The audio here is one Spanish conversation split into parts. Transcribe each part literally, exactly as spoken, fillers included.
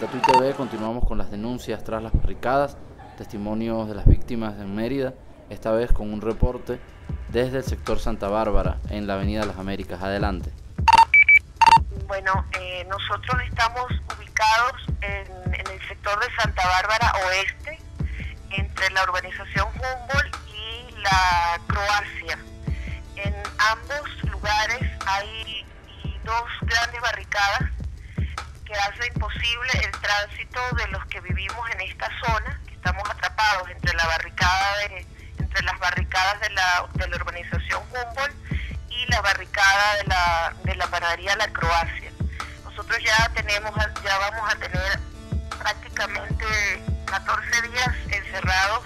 Tatuí T V, continuamos con las denuncias tras las barricadas, testimonios de las víctimas en Mérida, esta vez con un reporte desde el sector Santa Bárbara, en la Avenida Las Américas. Adelante. Bueno, eh, nosotros estamos ubicados en, en el sector de Santa Bárbara Oeste, entre la urbanización Humboldt y la Croacia. En ambos lugares hay dos grandes barricadas que hace imposible el tránsito de los que vivimos en esta zona, que estamos atrapados entre la barricada de, entre las barricadas de la, de la urbanización Humboldt y la barricada de la, de la panadería La Croacia. Nosotros ya tenemos, ya vamos a tener prácticamente catorce días encerrados,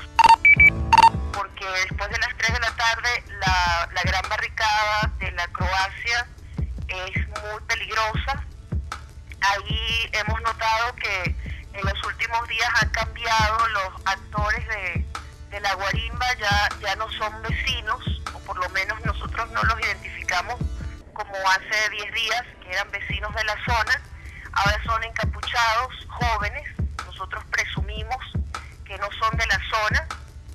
porque después de las tres de la tarde la, la gran barricada de la Croacia es muy peligrosa. Ahí hemos notado que en los últimos días han cambiado los actores de, de la guarimba, ya, ya no son vecinos, o por lo menos nosotros no los identificamos como hace diez días, que eran vecinos de la zona. Ahora son encapuchados, jóvenes. Nosotros presumimos que no son de la zona,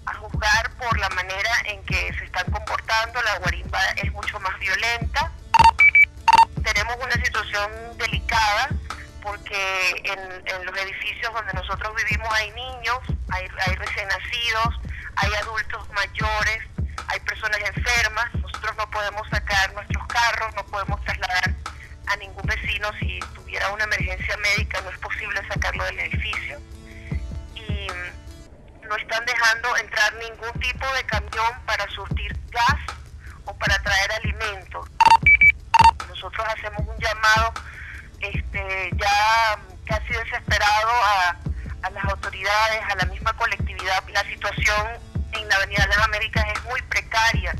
a juzgar por la manera en que se están comportando. La guarimba es mucho más violenta. Tenemos una situación delicada porque en, en los edificios donde nosotros vivimos hay niños, hay, hay recién nacidos, hay adultos mayores, hay personas enfermas. Nosotros no podemos sacar nuestros carros, no podemos trasladar a ningún vecino. Si tuviera una emergencia médica no es posible sacarlo del edificio. Y no están dejando entrar ningún tipo de camión para surtir gas o para traer alimentos. Nosotros hacemos un llamado este, ya casi desesperado a, a las autoridades, a la misma colectividad. La situación en la Avenida de las Américas es muy precaria.